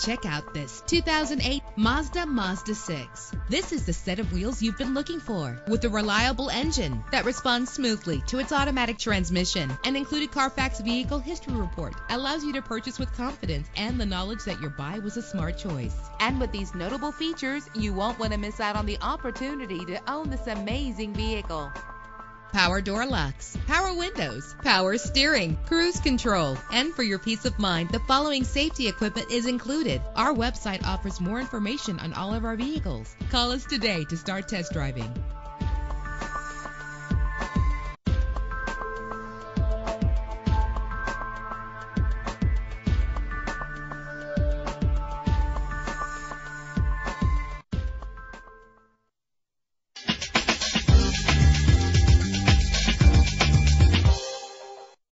Check out this 2008 Mazda 6. This is the set of wheels you've been looking for, with a reliable engine that responds smoothly to its automatic transmission. An included Carfax Vehicle History Report allows you to purchase with confidence and the knowledge that your buy was a smart choice. And with these notable features, you won't want to miss out on the opportunity to own this amazing vehicle. Power door locks, power windows, power steering, cruise control. And for your peace of mind, the following safety equipment is included. Our website offers more information on all of our vehicles. Call us today to start test driving.